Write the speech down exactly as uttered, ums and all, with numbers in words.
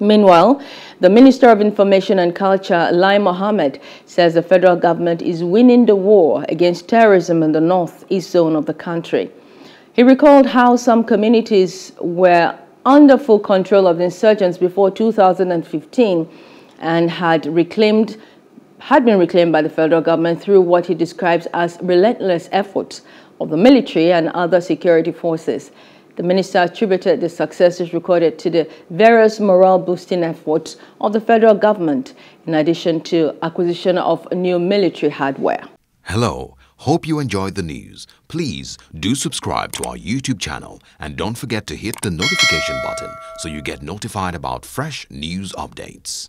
Meanwhile, the Minister of Information and Culture, Lai Mohammed, says the federal government is winning the war against terrorism in the northeast zone of the country. He recalled how some communities were under full control of the insurgents before two thousand fifteen and had reclaimed, had been reclaimed by the federal government through what he describes as relentless efforts of the military and other security forces. The minister attributed the successes recorded to the various morale-boosting efforts of the federal government, in addition to acquisition of new military hardware. Hello, hope you enjoyed the news. Please do subscribe to our YouTube channel and don't forget to hit the notification button so you get notified about fresh news updates.